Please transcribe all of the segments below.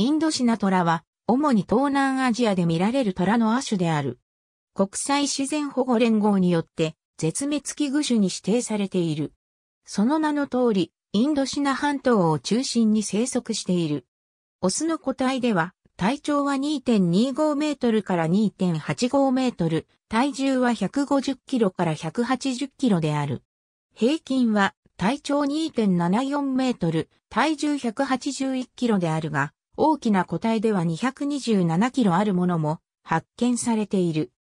インドシナトラは、主に東南アジアで見られるトラの亜種である。国際自然保護連合によって、絶滅危惧種に指定されている。その名の通り、インドシナ半島を中心に生息している。オスの個体では、体長は 2.25 メートルから 2.85 メートル、体重は150キロから180キロである。平均は、体長 2.74 メートル、体重181キロであるが、大きな個体では227キロあるものも発見されている。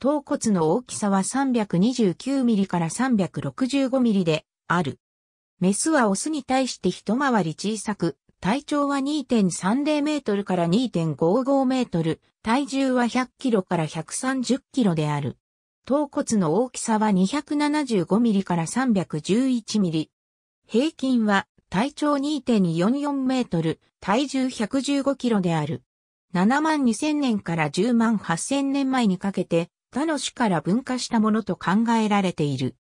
頭骨の大きさは329ミリから365ミリである。メスはオスに対して一回り小さく、体長は 2.30 メートルから 2.55 メートル、体重は100キロから130キロである。頭骨の大きさは275ミリから311ミリ。平均は、体長 2.44 メートル、体重115キロである。7万2000年から10万8000年前にかけて、他の種から分化したものと考えられている。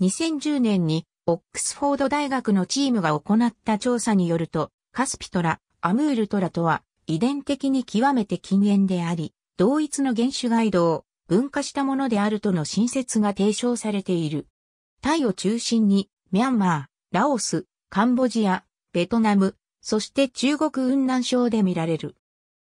2010年に、オックスフォード大学のチームが行った調査によると、カスピトラ、アムールトラとは、遺伝的に極めて近縁であり、同一の原種が移動、分化したものであるとの新説が提唱されている。タイを中心に、ミャンマー、ラオス、カンボジア、ベトナム、そして中国雲南省で見られる。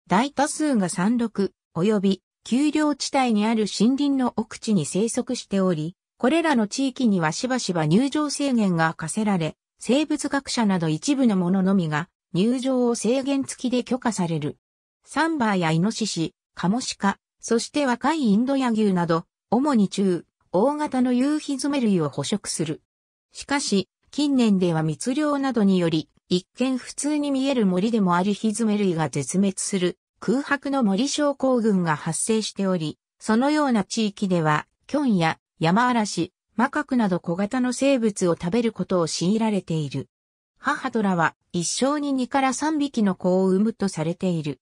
大多数が山麓、及び丘陵地帯にある森林の奥地に生息しており、これらの地域にはしばしば入場制限が課せられ、生物学者など一部の者のみが入場を制限付きで許可される。サンバーやイノシシ、カモシカ、そして若いインドヤギなど、主に中、大型のユーヒヅメ類を捕食する。しかし、近年では密猟などにより、一見普通に見える森でもあるヒヅメ類が絶滅する空白の森症候群が発生しており、そのような地域では、キョンやヤマアラシ、マカクなど小型の生物を食べることを強いられている。母トラは一生に2から3匹の子を産むとされている。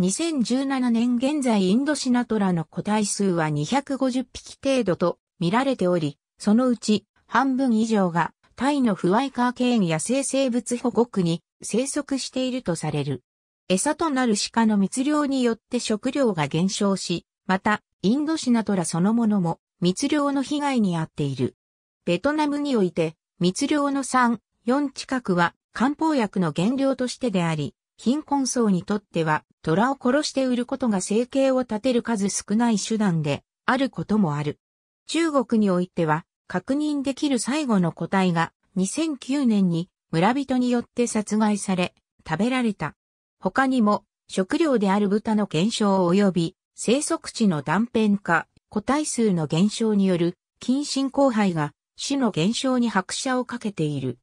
2017年現在インドシナトラの個体数は250匹程度と見られており、そのうち半分以上がタイのフワイカーケーン野生生物保護区に生息しているとされる。餌となる鹿の密猟によって食料が減少し、また、インドシナトラそのものも密猟の被害に遭っている。ベトナムにおいて、密猟の3、4近くは漢方薬の原料としてであり、貧困層にとっては、トラを殺して売ることが生計を立てる数少ない手段であることもある。中国においては、確認できる最後の個体が2009年に村人によって殺害され食べられた。他にも食料である豚の減少及び生息地の断片化、個体数の減少による近親交配が種の減少に拍車をかけている。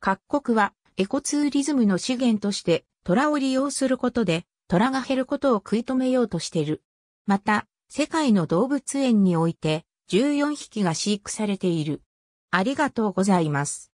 各国はエコツーリズムの資源としてトラを利用することでトラが減ることを食い止めようとしている。また世界の動物園において14匹が飼育されている。ありがとうございます。